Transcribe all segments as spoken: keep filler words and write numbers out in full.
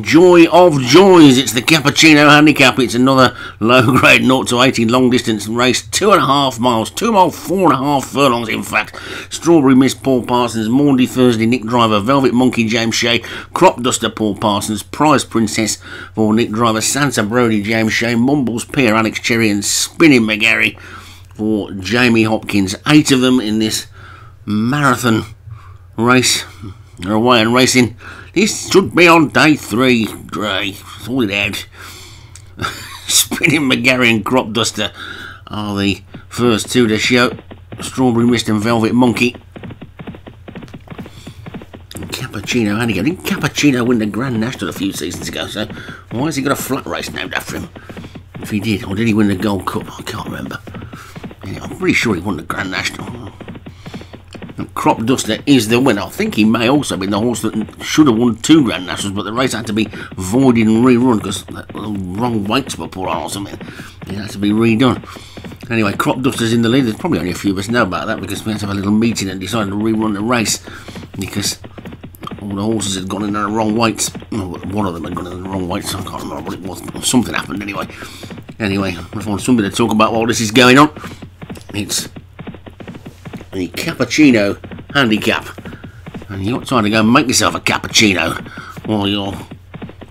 Joy of joys, it's the Cappuccino Handicap. It's another low-grade zero to eighty long-distance race, two and a half miles, two mile four and a half furlongs in fact. Strawberry Miss Paul Parsons, Maundy Thursday Nick Driver, Velvet Monkey James Shea, Crop Duster Paul Parsons, Prize Princess for Nick Driver, Santa Brody James Shea, Mumbles Pier Alex Cherry, and Spinning McGarry for Jamie Hopkins. Eight of them in this marathon race. They're away and racing. This should be on day three, Gray. Sort it out. Spinning McGarry and Crop Duster are the first two to show. Strawberry Mist and Velvet Monkey. And Cappuccino Handicap. Didn't Cappuccino win the Grand National a few seasons ago? So why has he got a flat race named after him? If he did, or did he win the Gold Cup? I can't remember. Anyway, I'm pretty sure he won the Grand National. Crop Duster is the winner. I think he may also be the horse that should have won two Grand Nationals, but the race had to be voided and rerun because the wrong weights were put on or something. It had to be redone. Anyway, Crop Duster's in the lead. There's probably only a few of us know about that because we had to have a little meeting and decided to rerun the race because all the horses had gone in the wrong weights. One of them had gone in the wrong weights. I can't remember what it was, but something happened anyway. Anyway, I want something to talk about while this is going on. It's the Cappuccino Handicap, and you're not trying to go and make yourself a cappuccino while you're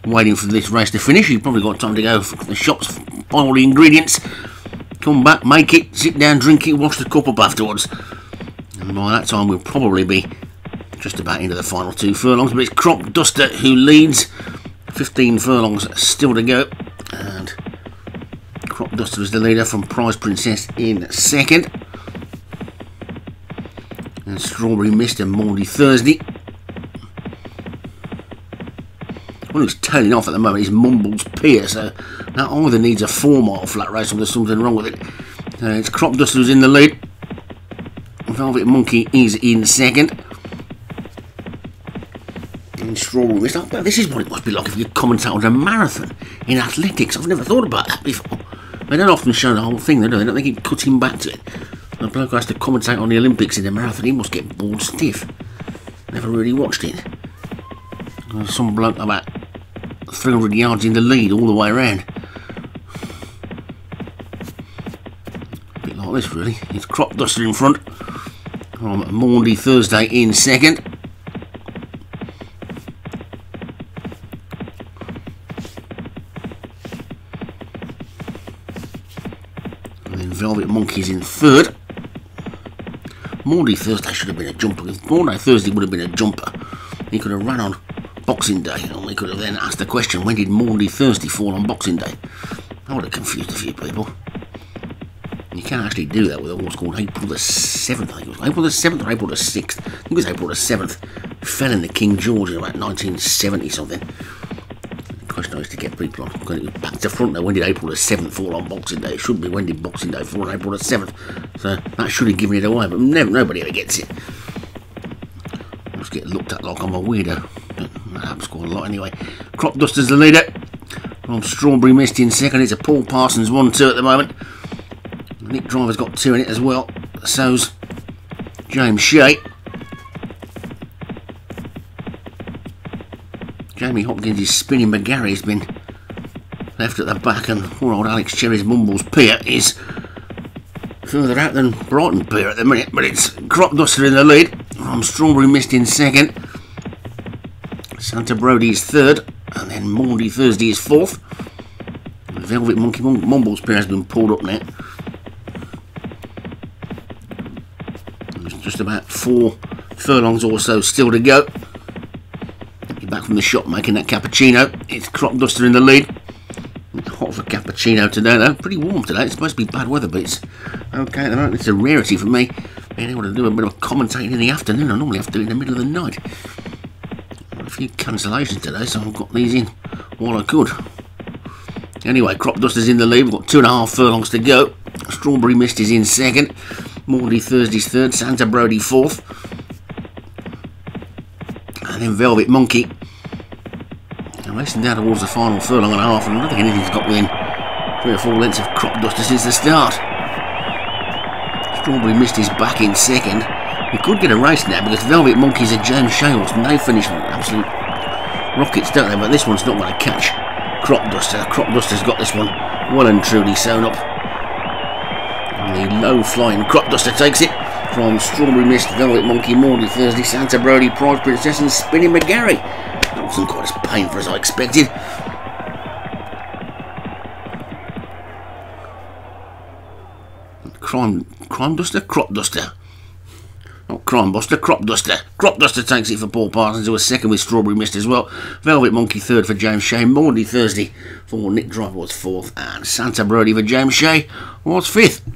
waiting for this race to finish. You've probably got time to go to the shops, buy all the ingredients, come back, make it, sit down, drink it, wash the cup up afterwards, and by that time we'll probably be just about into the final two furlongs. But it's Crop Duster who leads, fifteen furlongs still to go, and Crop Duster is the leader from Prize Princess in second. And Strawberry Mist and Maundy Thursday. Well, who's tailing off at the moment is Mumbles Pier, so that either needs a four mile flat race or there's something wrong with it. Uh, it's Crop Duster who's in the lead. Velvet Monkey is in second. And Strawberry Mist. Oh, this is what it must be like if you commentate on a marathon in athletics. I've never thought about that before. They don't often show the whole thing, they do. They don't they keep cutting back to it. The bloke who has to commentate on the Olympics in the marathon, he must get bored stiff. Never really watched it. Some bloke about three hundred yards in the lead all the way around. A bit like this, really. It's Crop Duster in front. On Maundy Thursday in second. And then Velvet Monkey's in third. Maundy Thursday should have been a jumper. If Maundy Thursday would have been a jumper, he could have ran on Boxing Day, and we could have then asked the question, when did Maundy Thursday fall on Boxing Day? That would have confused a few people. You can't actually do that with a horse called April the seventh, I think it was. April the seventh or April the sixth. I think it was April the seventh. Fell in the King George in about nineteen seventy something. The question I used to get people on, because it was back to front though, when did April the seventh fall on Boxing Day? It should be, when did Boxing Day fall on April the seventh? So that should have given it away, but never, nobody ever gets it. I just get looked at like I'm a weirdo. That happens quite a lot anyway. Crop Duster's the leader. From Strawberry Mist in second. It's a Paul Parsons one two at the moment. Nick Driver's got two in it as well. So's James Shea. Jamie Hopkins is Spinning McGarry. Has been left at the back, and poor old Alex Cherry's Mumbles Pier is further out than Brighton Pier at the minute, but it's Crop Duster in the lead. From Strawberry Mist in second. Santa Brody's third, and then Maundy Thursday is fourth. Velvet Monkey Mumbles Pier has been pulled up now. There's just about four furlongs or so still to go. Get back from the shop making that cappuccino. It's Crop Duster in the lead. It's hot for cappuccino today though. Pretty warm today. It's supposed to be bad weather, but it's okay at the moment. It's a rarity for me being able to do a bit of commentating in the afternoon. I normally have to do it in the middle of the night. A few cancellations today, so I've got these in while I could. Anyway, Crop Duster's in the lead. We've got two and a half furlongs to go. Strawberry Mist is in second. Maundy Thursday's third. Santa Brody fourth. And then Velvet Monkey. Now racing down towards the final furlong and a half, and I don't think anything's got within three or four lengths of Crop Duster since the start. Strawberry Mist is back in second. We could get a race now because Velvet Monkey's a James Shea horse, and they finished an absolute rockets, don't they? But this one's not going to catch Crop Duster. Crop Duster's got this one well and truly sewn up. And the low flying Crop Duster takes it from Strawberry Mist, Velvet Monkey, Maudie Thursday, Santa Brody, Prize Princess and Spinny McGarry. That wasn't quite as painful as I expected. Crime, crime Duster? Crop Duster. Not Crime Buster, Crop Duster. Crop Duster takes it for Paul Parsons, who was second with Strawberry Mist as well. Velvet Monkey third for James Shea. Maudie Thursday for Nick Driver was fourth. And Santa Brody for James Shea was fifth.